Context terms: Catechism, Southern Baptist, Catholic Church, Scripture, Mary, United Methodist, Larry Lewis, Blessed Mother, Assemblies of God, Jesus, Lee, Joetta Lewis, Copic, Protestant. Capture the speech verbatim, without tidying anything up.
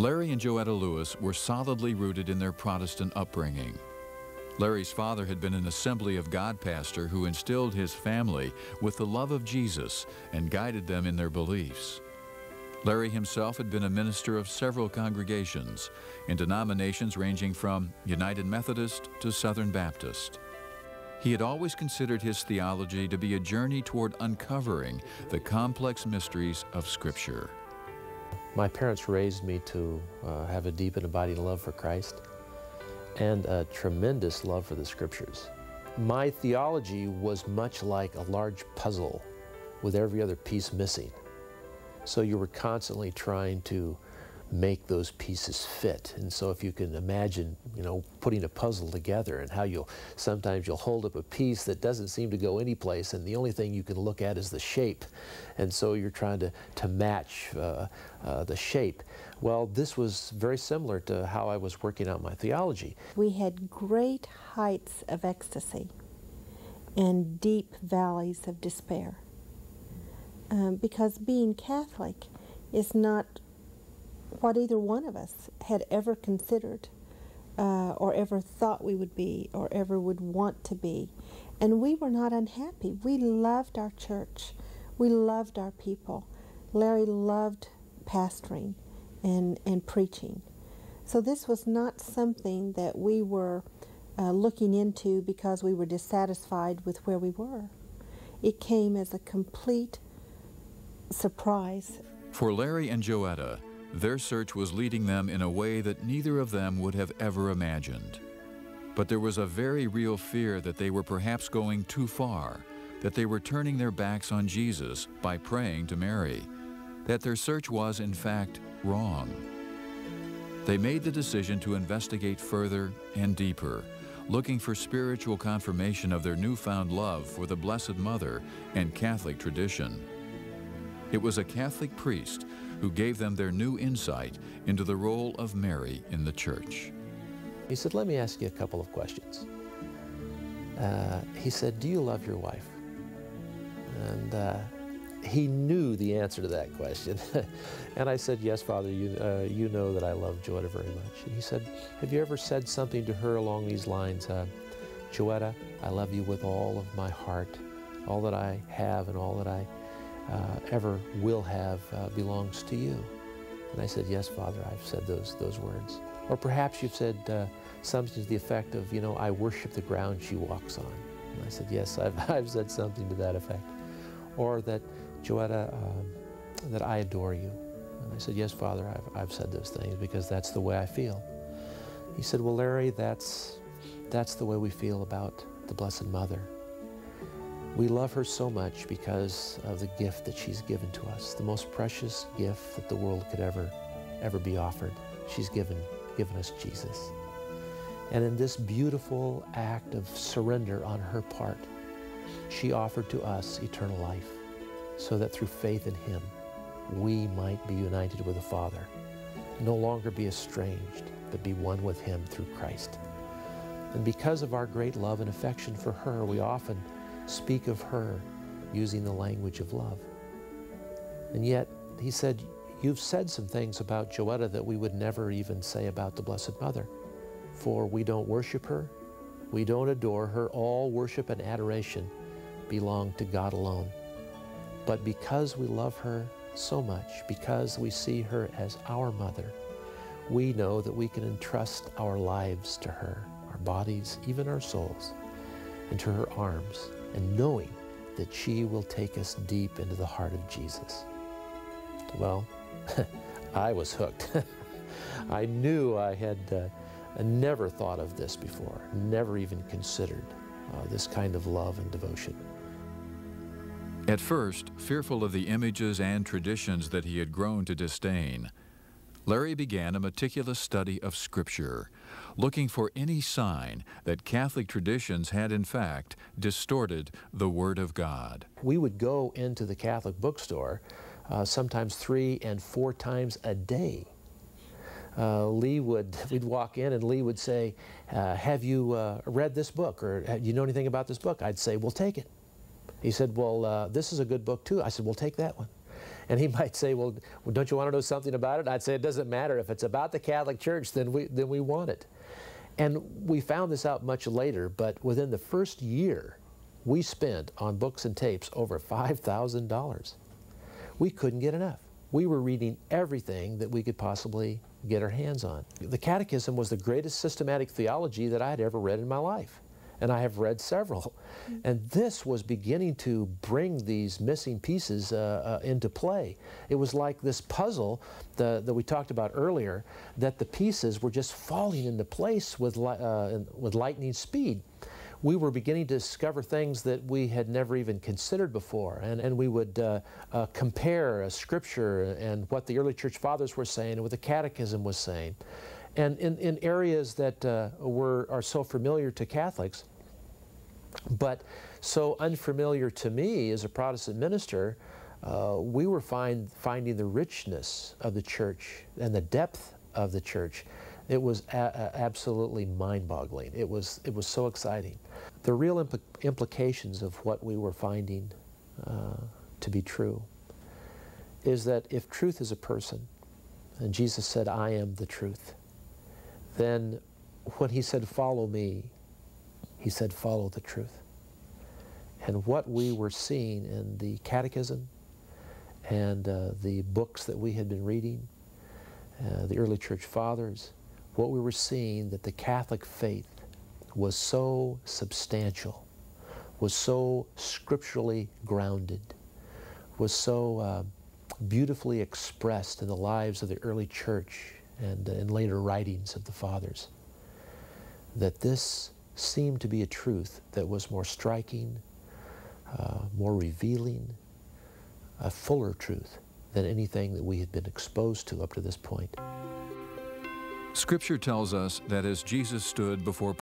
Larry and Joetta Lewis were solidly rooted in their Protestant upbringing. Larry's father had been an Assembly of God pastor who instilled his family with the love of Jesus and guided them in their beliefs. Larry himself had been a minister of several congregations in denominations ranging from United Methodist to Southern Baptist. He had always considered his theology to be a journey toward uncovering the complex mysteries of Scripture. My parents raised me to uh, have a deep and abiding love for Christ and a tremendous love for the Scriptures. My theology was much like a large puzzle with every other piece missing. So you were constantly trying to make those pieces fit. And so if you can imagine, you know, putting a puzzle together and how you'll, sometimes you'll hold up a piece that doesn't seem to go any place and the only thing you can look at is the shape. And so you're trying to, to match uh, uh, the shape. Well, this was very similar to how I was working out my theology. We had great heights of ecstasy and deep valleys of despair. Um, because being Catholic is not what either one of us had ever considered uh, or ever thought we would be or ever would want to be. And we were not unhappy. We loved our church. We loved our people. Larry loved pastoring and, and preaching. So this was not something that we were uh, looking into because we were dissatisfied with where we were. It came as a complete surprise. For Larry and Joetta, their search was leading them in a way that neither of them would have ever imagined. But there was a very real fear that they were perhaps going too far, that they were turning their backs on Jesus by praying to Mary, that their search was, in fact, wrong. They made the decision to investigate further and deeper, looking for spiritual confirmation of their newfound love for the Blessed Mother and Catholic tradition. It was a Catholic priest who gave them their new insight into the role of Mary in the Church. He said, let me ask you a couple of questions. Uh, he said, do you love your wife? And uh, he knew the answer to that question. And I said, yes, Father, you, uh, you know that I love Joetta very much. And he said, have you ever said something to her along these lines, uh, Joetta, I love you with all of my heart, all that I have and all that I Uh, ever will have uh, belongs to you. And I said, yes, Father, I've said those, those words. Or perhaps you've said uh, something to the effect of, you know, I worship the ground she walks on. And I said, yes, I've, I've said something to that effect. Or that, Joetta, uh, that I adore you. And I said, yes, Father, I've, I've said those things because that's the way I feel. He said, well, Larry, that's, that's the way we feel about the Blessed Mother. We love her so much because of the gift that she's given to us, the most precious gift that the world could ever, ever be offered. She's given, given us Jesus. And in this beautiful act of surrender on her part, she offered to us eternal life so that through faith in him, we might be united with the Father, no longer be estranged, but be one with him through Christ. And because of our great love and affection for her, we often speak of her using the language of love. And yet, he said, you've said some things about Joetta that we would never even say about the Blessed Mother, for we don't worship her, we don't adore her, all worship and adoration belong to God alone. But because we love her so much, because we see her as our mother, we know that we can entrust our lives to her, our bodies, even our souls, into her arms, and knowing that she will take us deep into the heart of Jesus. Well, I was hooked. I knew I had uh, never thought of this before, never even considered uh, this kind of love and devotion. At first, fearful of the images and traditions that he had grown to disdain, Larry began a meticulous study of Scripture, looking for any sign that Catholic traditions had, in fact, distorted the Word of God. We would go into the Catholic bookstore uh, sometimes three and four times a day. Uh, Lee would, we'd walk in and Lee would say, uh, have you uh, read this book, or do you know anything about this book? I'd say, we'll take it. He said, well, uh, this is a good book too. I said, we'll take that one. And he might say, well, don't you want to know something about it? I'd say it doesn't matter. If it's about the Catholic Church, then we, then we want it. And we found this out much later, but within the first year, we spent on books and tapes over five thousand dollars. We couldn't get enough. We were reading everything that we could possibly get our hands on. The Catechism was the greatest systematic theology that I had ever read in my life, and I have read several. And this was beginning to bring these missing pieces uh, uh, into play. It was like this puzzle the, that we talked about earlier, that the pieces were just falling into place with, li uh, with lightning speed. We were beginning to discover things that we had never even considered before, and, and we would uh, uh, compare a Scripture and what the early Church Fathers were saying and what the Catechism was saying. And in, in areas that uh, were, are so familiar to Catholics, but so unfamiliar to me as a Protestant minister, uh, we were find, finding the richness of the Church and the depth of the Church. It was a absolutely mind-boggling. It was, it was so exciting. The real impl implications of what we were finding uh, to be true is that if truth is a person, and Jesus said, I am the truth, then when he said, follow me, he said, follow the truth. And what we were seeing in the Catechism and uh, the books that we had been reading, uh, the early Church Fathers, what we were seeing, that the Catholic faith was so substantial, was so scripturally grounded, was so uh, beautifully expressed in the lives of the early Church and uh, in later writings of the Fathers, that this seemed to be a truth that was more striking, uh, more revealing, a fuller truth than anything that we had been exposed to up to this point. Scripture tells us that as Jesus stood before